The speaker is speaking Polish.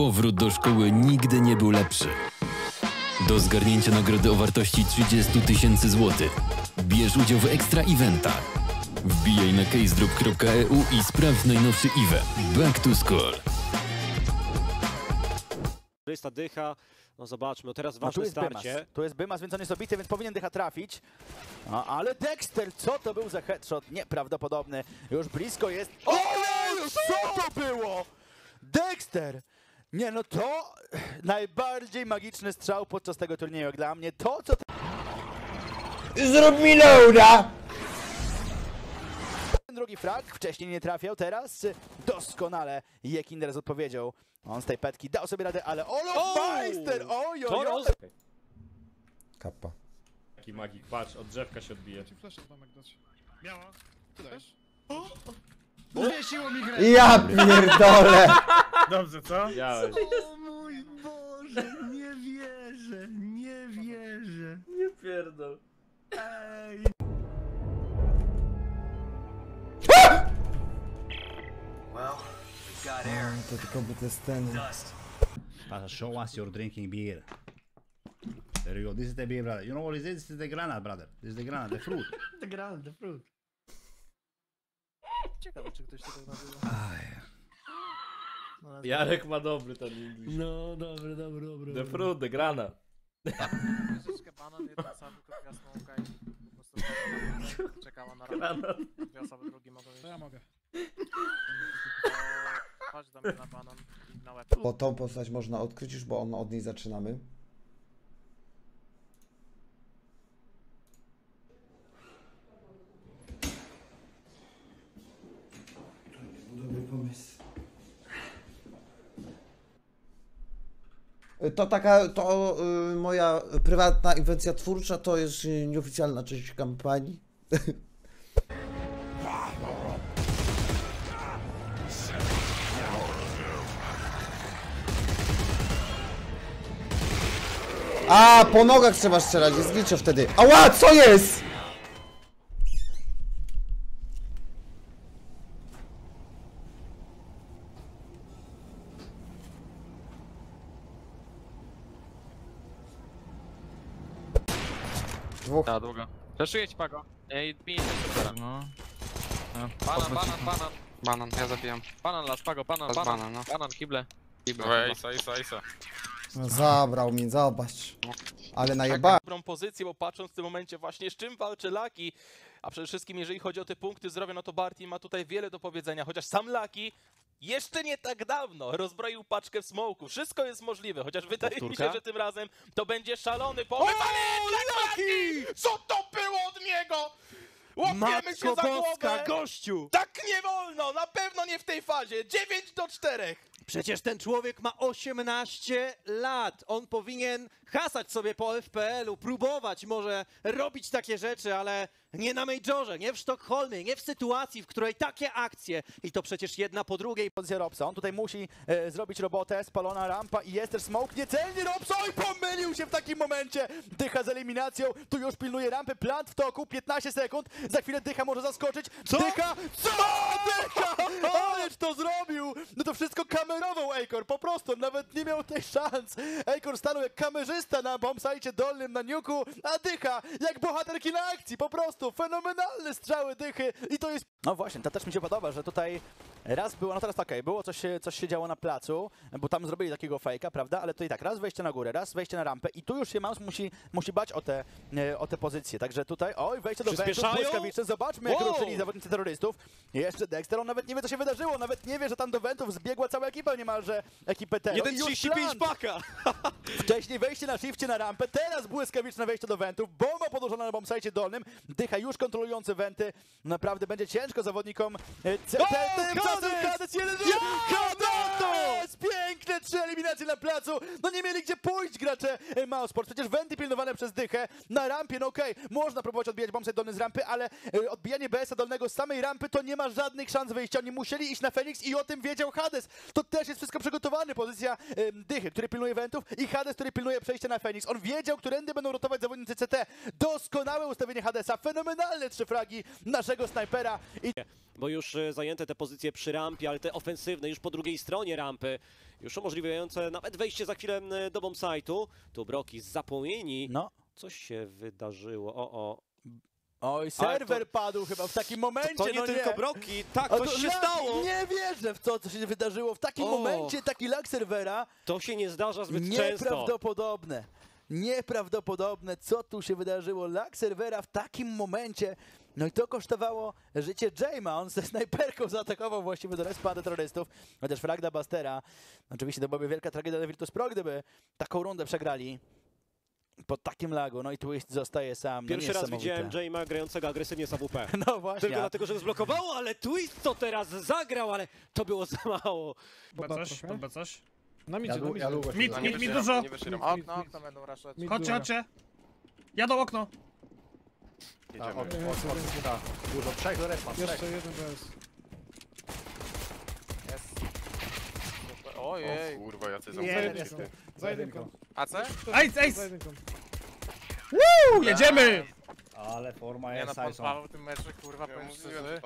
Powrót do szkoły nigdy nie był lepszy. Do zgarnięcia nagrody o wartości 30 000 złotych. Bierz udział w ekstra eventach. Wbijaj na casedrop.eu i sprawdź najnowszy event. Back to school. Dycha. No zobaczmy, teraz ważne starcie. Bymas. To jest Bymas, więc on jest obity, więc powinien Dycha trafić. A, ale Dexter, co to był za headshot? Nieprawdopodobny. Już blisko jest... O, co to było? Dexter! Nie no, to najbardziej magiczny strzał podczas tego turnieju, jak dla mnie. To, co... Zrób mi loada! Ten drugi frag wcześniej nie trafiał, teraz doskonale jak Indres odpowiedział. On z tej petki dał sobie radę, ale olofajster! Ojojoj! Kappa. Taki magik, patrz, od drzewka się odbije. Miała. Ty dajesz? Zwiesiło mi grę! Ja pierdolę! Dobrze, co? Ja. O mój Boże, nie wierzę, nie wierzę. Nie pierdol. Ej. To tylko by te sceny. Show us your drinking beer. There you go, this is the beer, brother. You know what is it? This is the granat, brother. This is the granat, the fruit. The granat, the fruit. Ciekawe, czy ktoś tego nazywa. Jarek ma dobry ten English. No, dobry. The fruit, the granat. Rzeczkę pana nie tracam, tylko jasną łukaj. Po prostu czekała na radę. Dwie osoby, drugi mogą jeszcze. To ja mogę. Chodź do mnie na banan i na łeb. Bo tą postać można odkryć już, bo od niej zaczynamy. Dobry pomysł. To taka, to moja prywatna inwencja twórcza, to jest nieoficjalna część kampanii. A, po nogach trzeba strzelać, jest glitch wtedy. Ała, co jest? Dwóch. Ta, długo. Zaszuję ci, Pago. Ej, bij się super. No. Banan. Banan, ja zabijam. Banan las, Pago, banan. No. Banan, kible. Ej, isa. No zabrał mi, zobacz. Ale najebałem. Dobrą pozycję, bo patrząc w tym momencie właśnie z czym walczy Lucky, a przede wszystkim jeżeli chodzi o te punkty zdrowia, no to Barti ma tutaj wiele do powiedzenia, chociaż sam Lucky jeszcze nie tak dawno rozbroił paczkę w smoku. Wszystko jest możliwe, chociaż wydaje mi się, że tym razem to będzie szalony pomysł. Lucky! Co to było od niego? Łapiemy się za głowę, gościu! Tak nie wolno, na pewno nie w tej fazie. 9-4. Przecież ten człowiek ma 18 lat. On powinien hasać sobie po FPL-u, próbować może robić takie rzeczy, ale nie na Majorze, nie w Sztokholmie, nie w sytuacji, w której takie akcje. I to przecież jedna po drugiej. Pozycja Robson. Tutaj musi zrobić robotę. Spalona rampa i jest też smoke. Niecelnie Robson i pomylił się w takim momencie. Dycha z eliminacją. Tu już pilnuje rampy. Plant w toku. 15 sekund. Za chwilę Dycha może zaskoczyć. Co? Dycha! Co? Dycha! Ależ to zrobił! No to wszystko kamerował Ejkur. Po prostu nawet nie miał tej szans. Ejkur stanął jak kamerzysta na bombsite dolnym na niuku. A Dycha jak bohaterki na akcji. Po prostu. Fenomenalne strzały Dychy i to jest... No właśnie, to też mi się podoba, że tutaj raz było, no teraz okej, było coś się działo na placu, bo tam zrobili takiego fejka, prawda? Ale to i tak, raz wejście na górę, raz wejście na rampę i tu już się Mouse musi bać o te pozycje. Także tutaj, oj, wejście do wężu błyskawiczne, zobaczmy jak ruszyli zawodnicy terrorystów. Jeszcze Dexter, on nawet nie wie co się wydarzyło, nawet nie wie, że tam do wentów zbiegła cała ekipa niemalże, ekipę terror. 1,35 paka! Wcześniej wejście na shifcie na rampę, teraz błyskawiczne wejście do wentów, bomba podłożona na bombsite dolnym, Dycha już kontrolujący wenty, naprawdę będzie ciężko zawodnikom Hades! Hades! Piękne 3 eliminacje na placu, no nie mieli gdzie pójść gracze Mousesports, przecież wenty pilnowane przez Dychę na rampie, no okej, można próbować odbijać bombsite dolny z rampy, ale odbijanie BS-a dolnego z samej rampy to nie ma żadnych szans wyjścia, oni musieli iść na Fenix i o tym wiedział Hades, to też jest wszystko przygotowane, pozycja Dychy, który pilnuje wentów i Hades, który pilnuje przejście na Fenix, on wiedział, którędy będą rotować zawodnicy CT, doskonałe ustawienie Hadesa, fenomenalne 3 fragi naszego snajpera i... Bo już zajęte te pozycje przy rampie, ale te ofensywne już po drugiej stronie rampy. już umożliwiające nawet wejście za chwilę do bombsite'u. Tu Broki zapomnieni. No. Coś się wydarzyło. Oj, serwer padł chyba w takim momencie. To nie tylko Broki, tak coś się stało. Nie wierzę w to, co się wydarzyło. W takim momencie taki lag serwera. To się nie zdarza zbyt często. Nieprawdopodobne. Nieprawdopodobne, co tu się wydarzyło. Lag serwera w takim momencie. No i to kosztowało życie Jama. On ze snajperką zaatakował właściwie do respada terrorystów. Chociaż Fragda Bastera. Oczywiście to byłaby wielka tragedia dla Virtus Pro, gdyby taką rundę przegrali. Po takim lagu, no i Twist zostaje sam. Pierwszy raz widziałem Jama grającego agresywnie z AWP. No właśnie. Tylko dlatego, że zblokowało, ale Twist to teraz zagrał, ale to było za mało. Chyba coś? No mi dużo. Okno będą raszać. Chodźcie. Jadą okno. Jedziemy. Dużo, trzech do respa. Jeszcze jeden bez. Ojej. Kurwa, jacy zamknięci. Za jedynką. A co? Ejs! Za jedynką. Woo! Jedziemy! Ale forma jest. Ja na pan Paweł w tym meczu, kurwa, powiem szczerze.